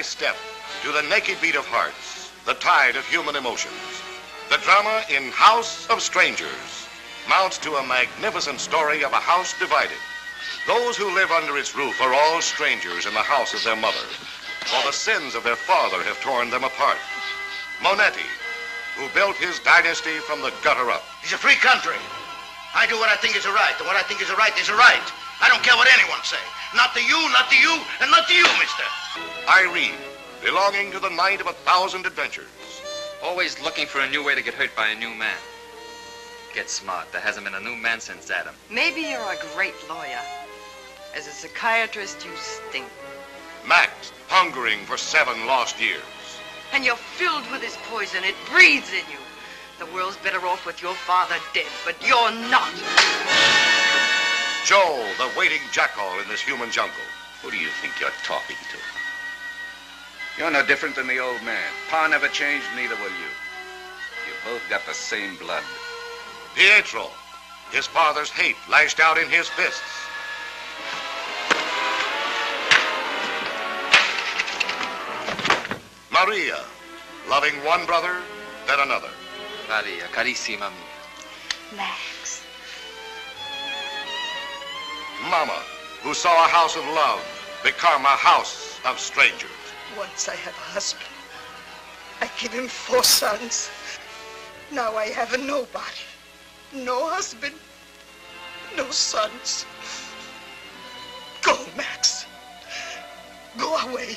by step to the naked beat of hearts, the tide of human emotions. The drama in House of Strangers mounts to a magnificent story of a house divided. Those who live under its roof are all strangers in the house of their mother, for the sins of their father have torn them apart. Monetti, who built his dynasty from the gutter up. It's a free country. I do what I think is a right, and what I think is a right is a right. I don't care what anyone says. Not to you, not to you, and not to you, mister. Irene, belonging to the night of 1,000 adventures. Always looking for a new way to get hurt by a new man. Get smart. There hasn't been a new man since Adam. Maybe you're a great lawyer. As a psychiatrist, you stink. Max, hungering for 7 lost years. And you're filled with this poison. It breathes in you. The world's better off with your father dead, but you're not. Joe, the waiting jackal in this human jungle. Who do you think you're talking to? You're no different than the old man. Pa never changed, neither will you. You've both got the same blood. Pietro, his father's hate lashed out in his fists. Maria, loving one brother, then another. Maria, carissima mia. Max. Mama, who saw a house of love become a house of strangers. Once I had a husband. I gave him 4 sons. Now I have a nobody. No husband, no sons. Go, Max. Go away.